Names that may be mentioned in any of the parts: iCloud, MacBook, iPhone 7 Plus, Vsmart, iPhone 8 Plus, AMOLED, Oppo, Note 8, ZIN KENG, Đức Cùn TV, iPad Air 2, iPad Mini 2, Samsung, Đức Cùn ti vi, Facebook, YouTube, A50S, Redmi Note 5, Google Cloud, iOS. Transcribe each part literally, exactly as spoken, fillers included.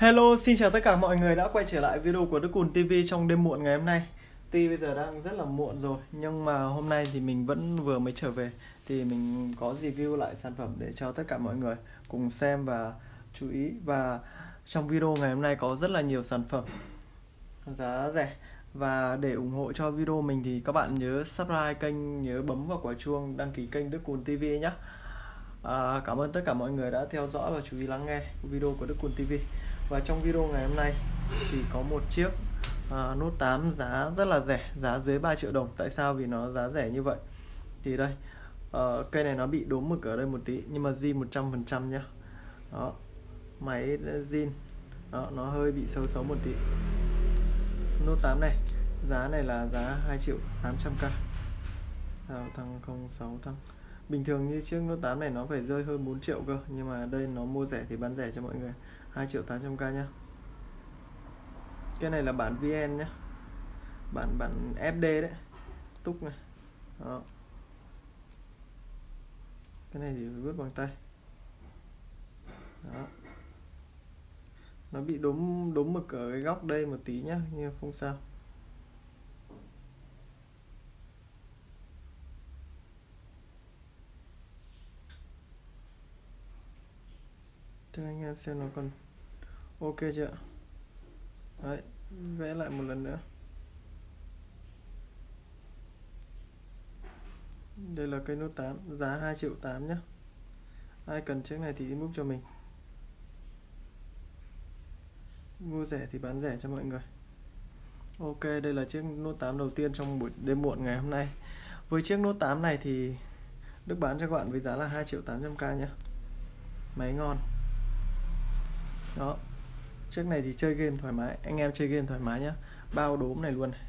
Hello, xin chào tất cả mọi người đã quay trở lại video của Đức Cùn ti vi trong đêm muộn ngày hôm nay. Tuy bây giờ đang rất là muộn rồi, nhưng mà hôm nay thì mình vẫn vừa mới trở về. Thì mình có review lại sản phẩm để cho tất cả mọi người cùng xem và chú ý. Và trong video ngày hôm nay có rất là nhiều sản phẩm giá rẻ. Và để ủng hộ cho video mình thì các bạn nhớ subscribe kênh, nhớ bấm vào quả chuông, đăng ký kênh Đức Cùn ti vi nhé. À, cảm ơn tất cả mọi người đã theo dõi và chú ý lắng nghe video của Đức Cùn ti vi. Và trong video ngày hôm nay thì có một chiếc uh, Note tám giá rất là rẻ, giá dưới ba triệu đồng. Tại sao vì nó giá rẻ như vậy? Thì đây, uh, cây này nó bị đốm mực ở đây một tí, nhưng mà zin một trăm phần trăm nhá. Đó, máy zin, nó hơi bị xấu xấu một tí. Note tám này, giá này là giá hai triệu tám trăm k. Sao tăng không sáu tăng. Bình thường như chiếc Note tám này nó phải rơi hơn bốn triệu cơ, nhưng mà đây nó mua rẻ thì bán rẻ cho mọi người, hai triệu tám trăm k nhá. Cái này là bản vê en nhá, bản bản ép đê đấy, túc này. Đó, cái này thì phải vứt bằng tay. Đó, nó bị đốm đốm mực ở cái góc đây một tí nhá, nhưng không sao. Thưa anh em xem nó còn ok chưa? Đấy, vẽ lại một lần nữa. Đây là cây Note tám, giá hai triệu tám nhá. Ai cần chiếc này thì inbox cho mình. Mua rẻ thì bán rẻ cho mọi người. Ok, đây là chiếc Note tám đầu tiên trong buổi đêm muộn ngày hôm nay. Với chiếc Note tám này thì Đức bán cho các bạn với giá là hai triệu tám trăm k nhá. Máy ngon. Đó, chiếc này thì chơi game thoải mái, anh em chơi game thoải mái nhá, bao đốm này luôn này.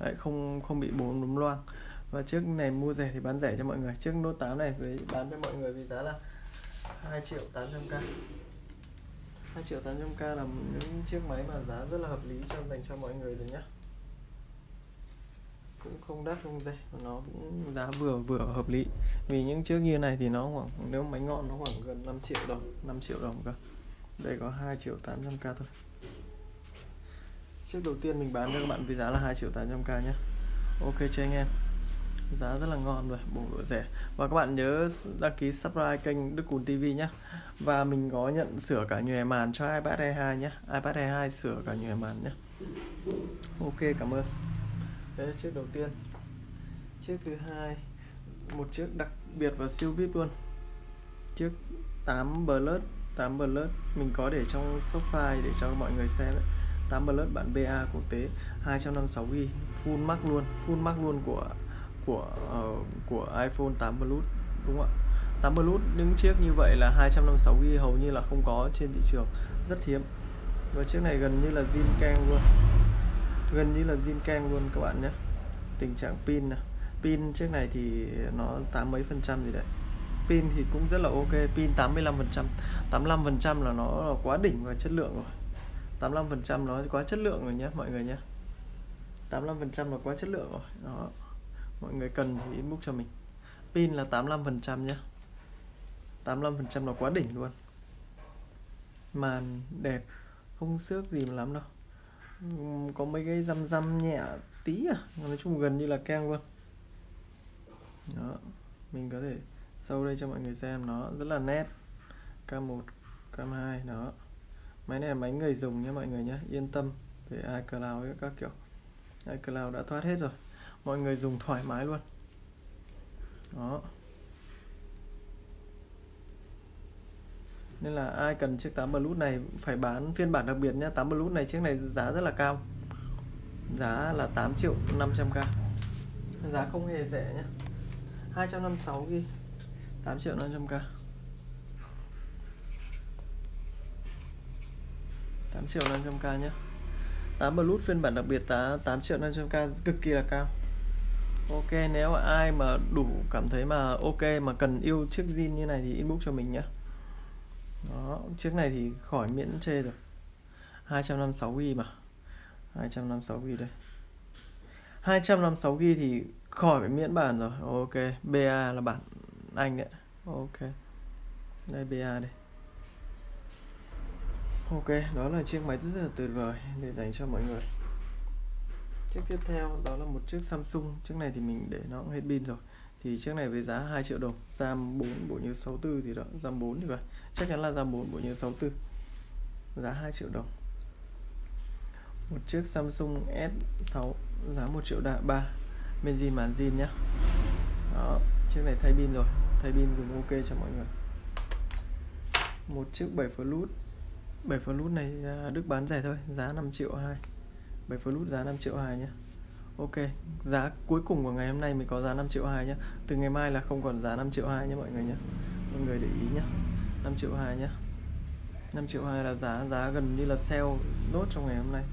Đấy, không không bị bốn đốm loang. Và chiếc này mua rẻ thì bán rẻ cho mọi người. Chiếc Note tám này với bán cho mọi người với giá là hai triệu tám trăm k. hai triệu tám trăm k là những chiếc máy mà giá rất là hợp lý cho dành cho mọi người rồi nhá. Cũng không đắt không rẻ, nó cũng giá vừa vừa hợp lý. Vì những chiếc như này thì nó khoảng, nếu máy ngon nó khoảng gần năm triệu đồng, năm triệu đồng cơ. Đây có hai triệu tám trăm k thôi. Chiếc đầu tiên mình bán cho các bạn với giá là hai triệu tám trăm k nhé. Ok cho anh em, giá rất là ngon rồi, bổ độ rẻ. Và các bạn nhớ đăng ký subscribe kênh Đức Cùn ti vi nhé. Và mình có nhận sửa cả nhòe màn cho iPad Air hai nhé, iPad Air hai sửa cả nhòe màn nhé. Ok, cảm ơn. Đấy là chiếc đầu tiên. Chiếc thứ hai, một chiếc đặc biệt và siêu vê i pê luôn, chiếc tám Plus. Mình có để trong shop file để cho mọi người xem đấy. tám Plus bản bê a quốc tế, hai trăm năm mươi sáu gi ga bai, full max luôn, full max luôn của của uh, của iPhone tám Plus, đúng không ạ? tám Plus, những chiếc như vậy là hai trăm năm mươi sáu gi ga bai hầu như là không có trên thị trường, rất hiếm. Và chiếc này gần như là zin keng luôn. Gần như là zin keng luôn các bạn nhé. Tình trạng pin này, pin chiếc này thì nó tám mấy phần trăm gì đấy. Pin thì cũng rất là ok, pin tám mươi lăm phần trăm, tám mươi lăm phần trăm là nó là quá đỉnh và chất lượng rồi. tám mươi lăm phần trăm nó quá chất lượng rồi nhé mọi người nhé. tám mươi lăm phần trăm là quá chất lượng rồi. Đó, mọi người cần thì inbox cho mình. Pin là tám mươi lăm phần trăm nhé, tám mươi lăm phần trăm là quá đỉnh luôn. Màn đẹp, không xước gì mà lắm đâu, có mấy cái răm răm nhẹ tí à, nói chung gần như là keng luôn. Đó, mình có thể sau đây cho mọi người xem, nó rất là nét. Cam một, cam hai đó. Máy này là máy người dùng nhé mọi người nhé, yên tâm về iCloud các kiểu. iCloud đã thoát hết rồi, mọi người dùng thoải mái luôn. Đó, nên là ai cần chiếc tám Plus này phải bán phiên bản đặc biệt nhé. tám Plus này, chiếc này giá rất là cao, giá là tám triệu năm trăm k, giá không hề rẻ nhé. Hai trăm năm mươi sáu gi ga bai, tám triệu năm trăm k, tám triệu năm trăm k nhé. tám Plus phiên bản đặc biệt giá tám triệu năm trăm k, cực kỳ là cao. Ok, nếu ai mà đủ cảm thấy mà ok mà cần yêu chiếc zin như này thì inbox cho mình nhé. Đó, chiếc này thì khỏi miễn chê rồi, hai trăm năm mươi sáu gi ga bai mà, hai trăm năm mươi sáu gi ga bai đây, hai trăm năm mươi sáu gi ga bai thì khỏi phải miễn bản rồi. Ok, bê a là bản Anh đấy. Ok, đây bê a đây. Ok, đó là chiếc máy rất là tuyệt vời để dành cho mọi người. Chiếc tiếp theo đó là một chiếc Samsung. Chiếc này thì mình để nó hết pin rồi. Thì chiếc này với giá hai triệu đồng, RAM bốn bộ nhớ sáu mươi tư thì đó, RAM bốn thì vậy. Chắc chắn là RAM bốn bộ nhớ sáu mươi tư. Giá hai triệu đồng. Một chiếc Samsung S sáu giá một triệu ba. Bên zin màn zin nhá. Đó, chiếc này thay pin rồi, thay pin dùng ok cho mọi người. Một chiếc bảy Plus bảy Plus này Đức bán rẻ thôi, giá năm triệu hai. bảy Plus giá năm triệu hai nhé. Ok, giá cuối cùng của ngày hôm nay mình có giá năm triệu hai nhé. Từ ngày mai là không còn giá năm triệu hai nhé mọi người nhé. Mọi người để ý nhé, năm triệu hai nhé. Năm triệu hai là giá giá gần như là sale nốt trong ngày hôm nay.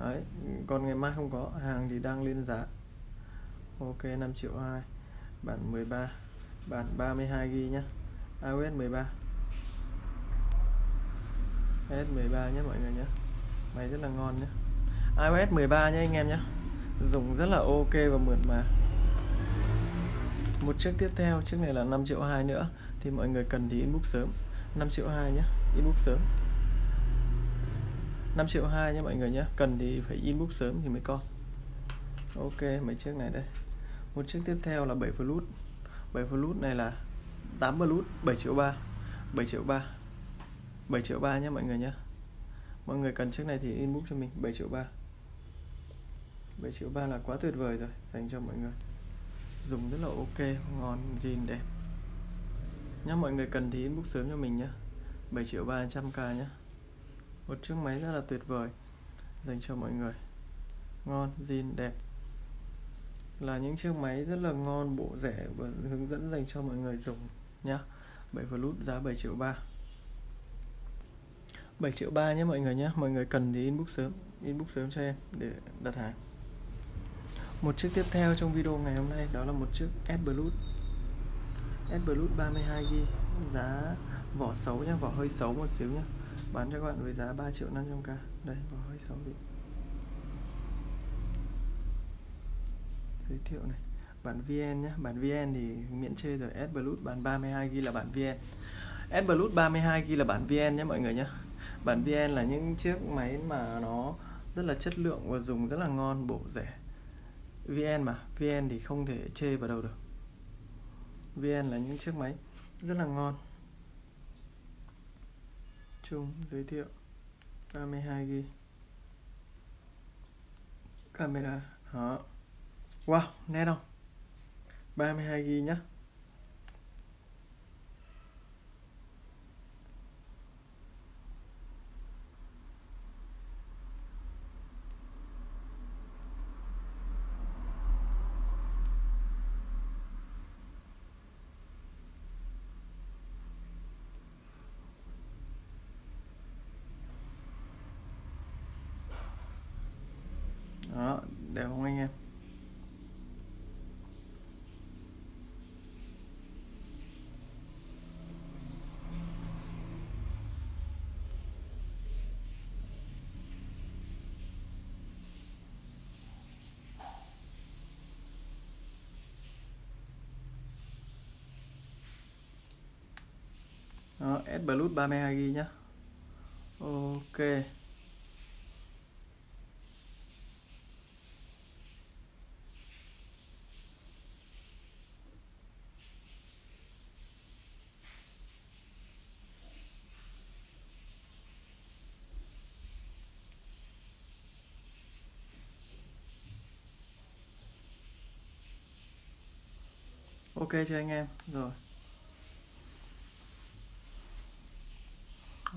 Đấy, còn ngày mai không có, hàng thì đang lên giá. Ok, năm triệu hai. Bản mười ba, bản ba mươi hai gi-ga-bai nhé, iOS mười ba, iOS mười ba nhé mọi người nhé. Máy rất là ngon nhé, iOS mười ba nhé anh em nhé. Dùng rất là ok và mượt mà. Một chiếc tiếp theo, chiếc này là năm triệu hai nữa. Thì mọi người cần thì inbox sớm, năm triệu hai nhé, inbox sớm, năm triệu hai nhé mọi người nhé. Cần thì phải inbox sớm thì mới có. Ok, mấy chiếc này đây. Một chiếc tiếp theo là bảy Plus bảy Plus này là tám Plus, bảy triệu ba, bảy triệu ba nhé mọi người nhé. Mọi người cần chiếc này thì inbox cho mình, bảy triệu ba. bảy triệu ba là quá tuyệt vời rồi, dành cho mọi người. Dùng rất là ok, ngon, zin đẹp. Nhá, mọi người cần thì inbox sớm cho mình nhé. bảy triệu ba trăm k nhé. Một chiếc máy rất là tuyệt vời, dành cho mọi người. Ngon, zin đẹp. Là những chiếc máy rất là ngon, bộ rẻ và hướng dẫn dành cho mọi người dùng nhá. bảy Plus giá bảy triệu ba. bảy triệu ba nhé mọi người nhé. Mọi người cần thì inbox sớm, inbox sớm cho em để đặt hàng. Một chiếc tiếp theo trong video ngày hôm nay đó là một chiếc S Plus S Plus ba mươi hai gi-ga-bai, giá vỏ xấu nhá, vỏ hơi xấu một xíu nhá. Bán cho các bạn với giá ba triệu năm trăm k. Đây, vỏ hơi xấu đi. Giới thiệu này, bản vê en nhé, bản vê en thì miễn chê rồi. S Plus bản ba mươi hai gi-ga-bai là bản vê en. S Plus ba mươi hai gi-ga-bai là bản vê en nhé mọi người nhé. Bản vê en là những chiếc máy mà nó rất là chất lượng và dùng rất là ngon, bộ rẻ. vê en mà, vê en thì không thể chê vào đâu được. vê en là những chiếc máy rất là ngon. Chung giới thiệu ba mươi hai gi-ga-bai. Camera, đó. Wow, nét không? ba mươi hai gi-ga-bai nhá. Đó, đẹp không anh em? Đó, S Plus ba mươi hai gi-ga-bai nhá. Ok. Ok cho anh em rồi.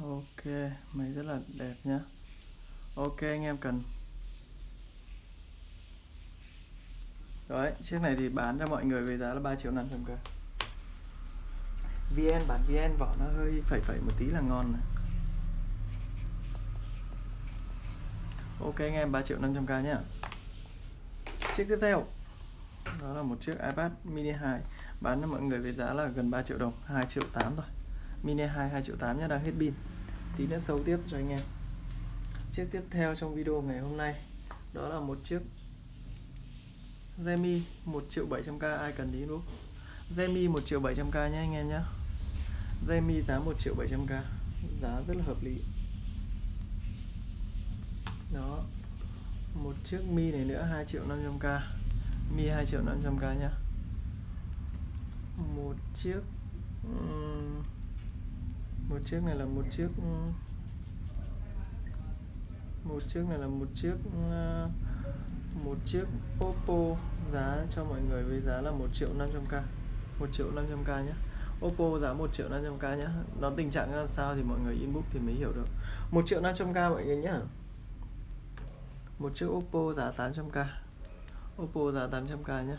Ok, máy rất là đẹp nhá. Ok anh em cần. Đấy, chiếc này thì bán cho mọi người với giá là ba triệu năm trăm k. vê en, bản vê en vỏ nó hơi phẩy phẩy một tí là ngon này. Ok anh em, ba triệu năm trăm k nhá. Chiếc tiếp theo đó là một chiếc iPad Mini hai, bán cho mọi người với giá là gần ba triệu đồng, hai triệu tám rồi. Mini hai hai triệu tám nhá, đang hết pin. Tí nữa sâu tiếp cho anh em. Chiếc tiếp theo trong video ngày hôm nay đó là một chiếc Redmi một triệu bảy trăm k, ai cần đi inbox. Redmi một triệu bảy trăm k nhé anh em nhé. Redmi giá một triệu bảy trăm k, giá rất là hợp lý. Đó, một chiếc Mi này nữa hai triệu năm trăm k, Mi hai triệu năm trăm k nhá. Một chiếc một chiếc này là một chiếc một chiếc này là một chiếc một chiếc Oppo, giá cho mọi người với giá là một triệu năm trăm k, một triệu năm trăm k nhé. Oppo giá một triệu năm trăm k nhé. Nó tình trạng làm sao thì mọi người inbox thì mới hiểu được. Một triệu năm trăm k mọi người nhé. Một chiếc Oppo giá tám trăm k, Oppo giá tám trăm k nhé.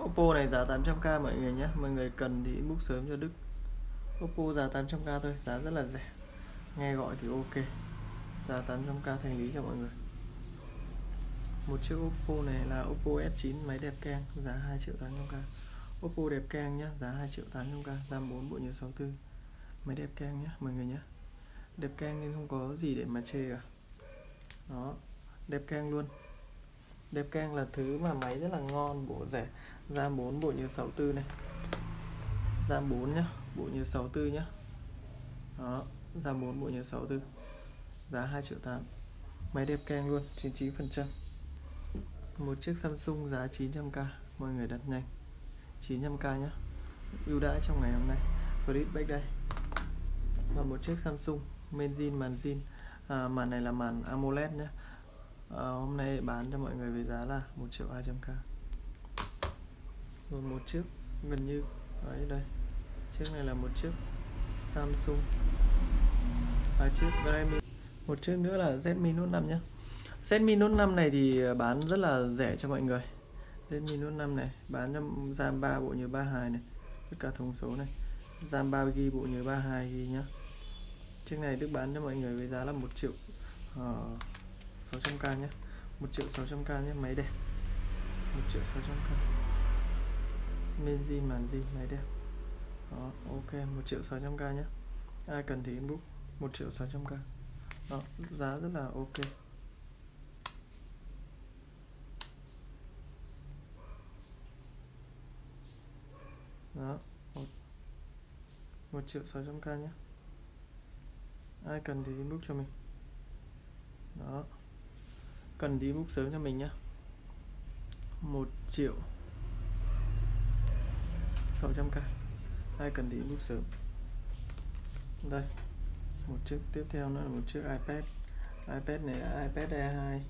Oppo này giá tám trăm k mọi người nhé. Mọi người cần thì inbox sớm cho Đức. Oppo giá tám trăm k thôi, giá rất là rẻ, nghe gọi thì ok. Giá tám trăm k thành lý cho mọi người. Một chiếc Oppo này là Oppo F chín, máy đẹp keng, giá hai triệu tám trăm k. Oppo đẹp keng nhá, giá hai triệu tám trăm k, RAM bốn, bộ nhớ sáu mươi tư. Máy đẹp keng nhá mọi người nhá. Đẹp keng nên không có gì để mà chê cả. Đó, đẹp keng luôn. Đẹp keng là thứ mà máy rất là ngon, bộ rẻ, RAM bốn, bộ nhớ sáu mươi tư này. RAM bốn nhá, bộ nhớ sáu mươi tư nhá. Đó, RAM bốn, bộ nhớ sáu mươi tư. Giá hai triệu tám. Máy đẹp keng luôn, chín mươi chín phần trăm. Một chiếc Samsung giá chín trăm k, mọi người đặt nhanh, chín trăm k nhé, ưu đãi trong ngày hôm nay, flashback đây. Và một chiếc Samsung men zin, màn zin, à, màn này là màn AMOLED nhé, à, hôm nay bán cho mọi người với giá là một triệu hai trăm k. Rồi một chiếc gần như đấy, đây chiếc này là một chiếc Samsung, à, chiếc Redmi. Một chiếc nữa là Redmi Note năm nhé. Redmi Note năm này thì bán rất là rẻ cho mọi người. Redmi Note năm này bán cho RAM ba, bộ nhớ ba mươi hai này, tất cả thông số này, RAM ba gi-ga-bai, bộ nhớ ba mươi hai gi-ga-bai nhá. Chiếc này Đức bán cho mọi người với giá là một triệu sáu trăm k nhá, một triệu sáu trăm k nhá, máy đẹp, một triệu sáu trăm k, men zin, màn zin, máy đẹp. Đó, ok, một triệu sáu trăm k nhá, ai cần thì inbox, một triệu sáu trăm k. Đó, giá rất là ok. Đó, một triệu sáu trăm k nhé, ai cần thì inbox cho mình. Đó, cần thì inbox sớm cho mình nhé. Một triệu sáu trăm k, ai cần thì inbox sớm. Đây, một chiếc tiếp theo nữa là một chiếc iPad. iPad này là iPad Air hai.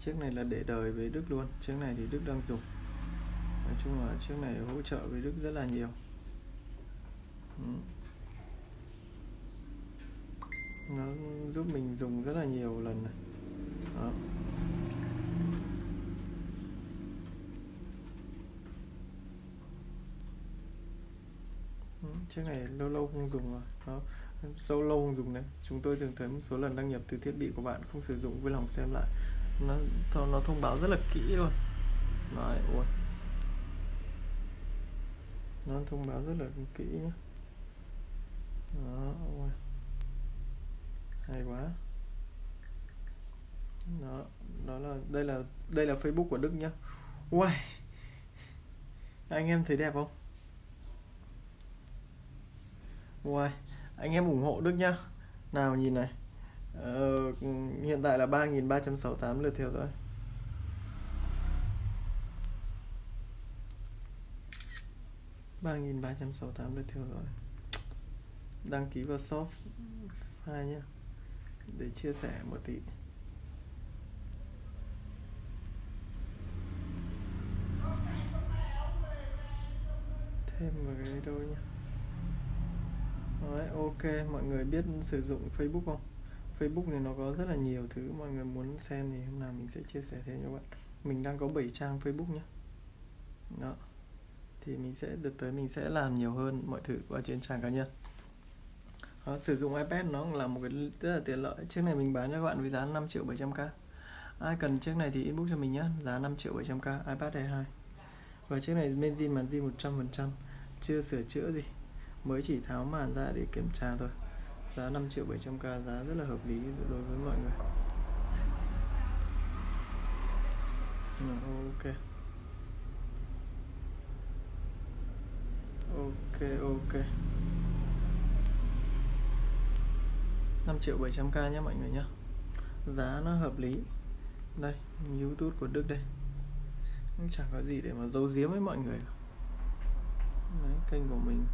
Chiếc này là để đời với Đức luôn. Chiếc này thì Đức đang dùng. Nói chung là chiếc này hỗ trợ với Đức rất là nhiều. Ừ, nó giúp mình dùng rất là nhiều lần này. Đó, ừ, chiếc này lâu lâu không dùng rồi. Đó, sâu lâu không dùng đấy. Chúng tôi thường thấy một số lần đăng nhập từ thiết bị của bạn không sử dụng, vui lòng xem lại. Nó, nó thông báo rất là kỹ luôn. Nói, ôi, nó thông báo rất là kỹ nhé. Đó, ôi, hay quá. Đó, đó là đây là đây là Facebook của Đức nhá. Wow, anh em thấy đẹp không? Wow, anh em ủng hộ Đức nhá. Nào nhìn này, ờ, hiện tại là ba nghìn ba trăm sáu mươi tám lượt theo dõi. ba nghìn ba trăm sáu mươi tám lượt theo dõi. Đăng ký vào shop hai nhá, để chia sẻ một tí. Thêm vào cái đâu nhá. Đấy, ok, mọi người biết sử dụng Facebook không? Facebook này nó có rất là nhiều thứ, mọi người muốn xem thì hôm nào mình sẽ chia sẻ thêm cho bạn. Mình đang có bảy trang Facebook nhé. Đó, thì mình sẽ được tới mình sẽ làm nhiều hơn mọi thứ qua trên trang cá nhân. Đó, sử dụng iPad nó là một cái rất là tiện lợi. Chiếc này mình bán cho các bạn với giá năm triệu bảy trăm k. Ai cần chiếc này thì inbox cho mình nhé, giá năm triệu bảy trăm k, iPad Air hai. Và chiếc này men zin, màn zin một trăm phần trăm, chưa sửa chữa gì, mới chỉ tháo màn ra để kiểm tra thôi. Giá năm triệu bảy trăm k, giá rất là hợp lý đối với mọi người. Ok, ok, ok, năm triệu bảy trăm k nhé mọi người nhé. giá nó hợp lý. Đây, YouTube của Đức đây, cũng chẳng có gì để mà giấu giếm với mọi người. Đấy, kênh của mình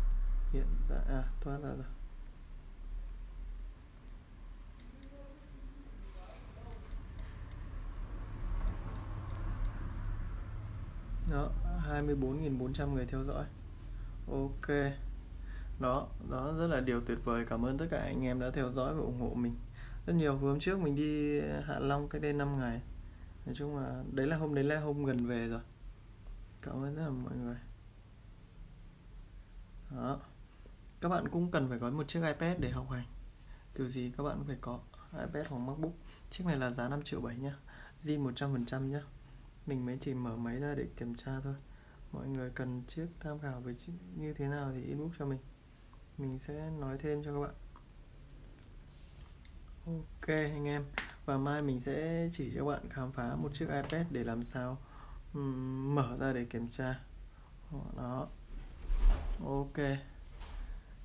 hiện tại à thoát ra rồi. Đó, hai mươi bốn nghìn bốn trăm người theo dõi. Ok. Đó, đó rất là điều tuyệt vời. Cảm ơn tất cả anh em đã theo dõi và ủng hộ mình rất nhiều. Vừa hôm trước mình đi Hạ Long cách đây năm ngày. Nói chung là đấy là hôm đấy là hôm gần về rồi. Cảm ơn rất là mọi người. Đó. Các bạn cũng cần phải có một chiếc iPad để học hành. Kiểu gì các bạn cũng phải có iPad hoặc MacBook. Chiếc này là giá năm triệu bảy nhá. zin một trăm phần trăm nhá. Mình mới chỉ mở máy ra để kiểm tra thôi. Mọi người cần chiếc tham khảo về chiếc như thế nào thì inbox cho mình. Mình sẽ nói thêm cho các bạn. Ok anh em. Và mai mình sẽ chỉ cho các bạn khám phá một chiếc iPad để làm sao um, mở ra để kiểm tra. Đó. Ok.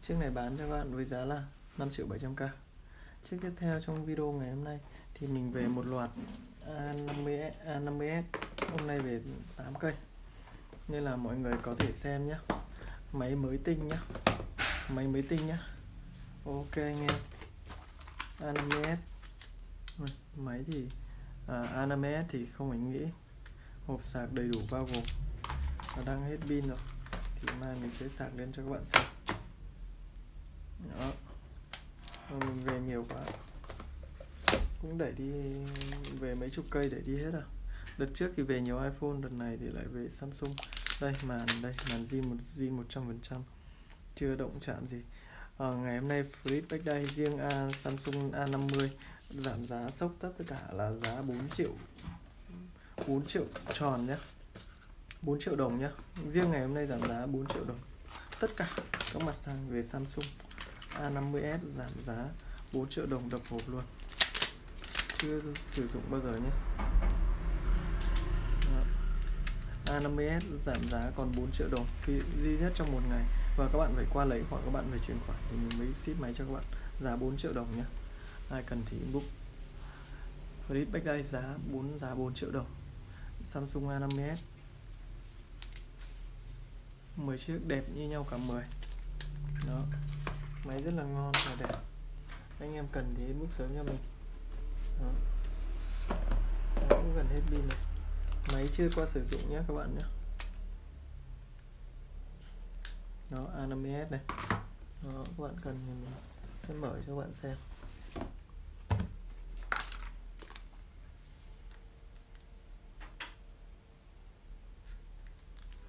Chiếc này bán cho các bạn với giá là năm triệu bảy trăm k. Chiếc tiếp theo trong video ngày hôm nay thì mình về một loạt A năm mươi S, A năm mươi S. Hôm nay về tám cây. Nên là mọi người có thể xem nhé. Máy mới tinh nhé. Máy mới tinh nhé. Ok anh em. A năm mươi S. Máy thì à, A năm mươi S thì không phải nghĩ. Hộp sạc đầy đủ bao gồm. Và đang hết pin rồi. Thì mai mình sẽ sạc lên cho các bạn xem. Đó. Và mình về nhiều quá. Cũng đẩy đi về mấy chục cây để đi hết à. Đợt trước thì về nhiều iPhone, đợt này thì lại về Samsung. Đây màn đây, màn zin một trăm phần trăm. Chưa động chạm gì. À, ngày hôm nay Flashback Day riêng A, Samsung A năm mươi giảm giá sốc tất cả là giá bốn triệu. bốn triệu tròn nhá. bốn triệu đồng nhá. Riêng ngày hôm nay giảm giá bốn triệu đồng. Tất cả các mặt hàng về Samsung A năm mươi S giảm giá bốn triệu đồng đập hộp luôn. Chưa sử dụng bao giờ nhé. A năm mươi S giảm giá còn bốn triệu đồng duy nhất trong một ngày. Và các bạn phải qua lấy hoặc các bạn phải chuyển khoản thì mình mới ship máy cho các bạn. Giá bốn triệu đồng nhé. Ai cần thì inbox. Flashback Day giá bốn giá bốn triệu đồng. Samsung A năm mươi S mười chiếc đẹp như nhau cả mười. Đó. Máy rất là ngon và đẹp. Anh em cần thì inbox sớm cho mình. Đó. Đó, cũng gần hết pin rồi. Máy chưa qua sử dụng nhé các bạn nhé. Đó, A năm mươi S này. Đó, các bạn cần thì mình sẽ mở cho các bạn xem.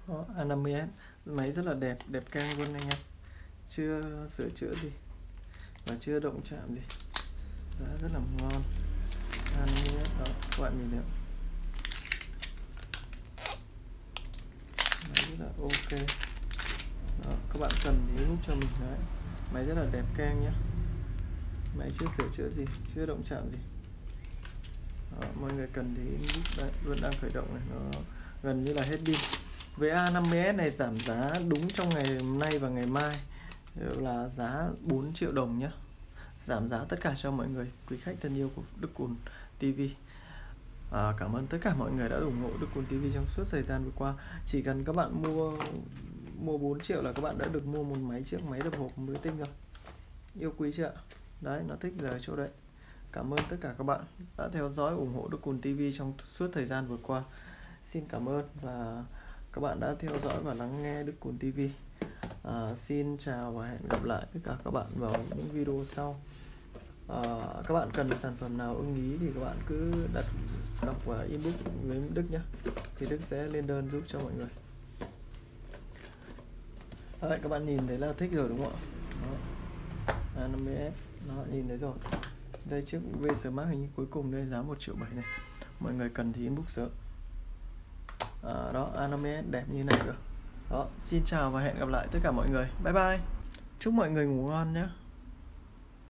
Đó, A năm mươi S. Máy rất là đẹp, đẹp căng luôn anh em. Chưa sửa chữa gì và chưa động chạm gì. Giá rất là ngon. A năm mươi S đó, các bạn nhìn thấy. Máy rất là ok. Đó, các bạn cần thì giúp cho mình đấy. Máy rất là đẹp keng nhé. Máy chưa sửa chữa gì, chưa động chạm gì. Đó, mọi người cần thì giúp đấy, vẫn đang khởi động này, nó gần như là hết pin. Với A năm mươi S này giảm giá đúng trong ngày hôm nay và ngày mai là giá bốn triệu đồng nhé. Giảm giá tất cả cho mọi người, quý khách thân yêu của Đức Cùn ti vi. À, cảm ơn tất cả mọi người đã ủng hộ Đức Cùn ti vi trong suốt thời gian vừa qua. Chỉ cần các bạn mua mua bốn triệu là các bạn đã được mua một máy chiếc máy đập hộp mới tinh rồi. Yêu quý chưa? Đấy, nó thích giờ chỗ đấy. Cảm ơn tất cả các bạn đã theo dõi ủng hộ Đức Cùn ti vi trong suốt thời gian vừa qua. Xin cảm ơn và các bạn đã theo dõi và lắng nghe Đức Cùn ti vi. À, xin chào và hẹn gặp lại tất cả các bạn vào những video sau. À, các bạn cần sản phẩm nào ưng ý thì các bạn cứ đặt đọc và inbox với Đức nhé, thì Đức sẽ lên đơn giúp cho mọi người. À, các bạn nhìn thấy là thích rồi đúng không ạ? A năm mươi S nó nhìn thấy rồi. Đây chiếc Vsmart hình cuối cùng đây giá một triệu bảy này. Mọi người cần thì inbox sớm. À, đó A năm mươi S đẹp như này rồi. Đó, xin chào và hẹn gặp lại tất cả mọi người. Bye bye. Chúc mọi người ngủ ngon nhé.